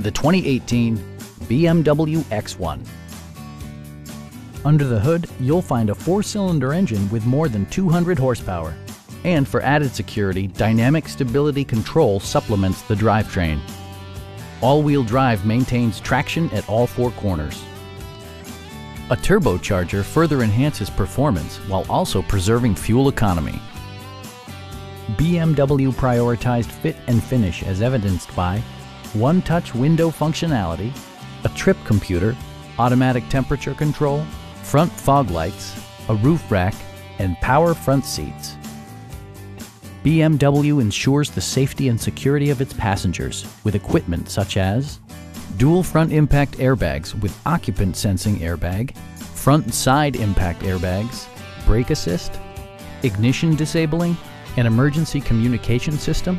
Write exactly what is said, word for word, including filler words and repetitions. The twenty eighteen B M W X one. Under the hood, you'll find a four-cylinder engine with more than two hundred horsepower. And for added security, dynamic stability control supplements the drivetrain. All-wheel drive maintains traction at all four corners. A turbocharger further enhances performance while also preserving fuel economy. B M W prioritized fit and finish as evidenced by one-touch window functionality, a trip computer, automatic temperature control, front fog lights, a roof rack, and power front seats. B M W ensures the safety and security of its passengers with equipment such as dual front impact airbags with occupant sensing airbag, front and side impact airbags, brake assist, ignition disabling, an emergency communication system,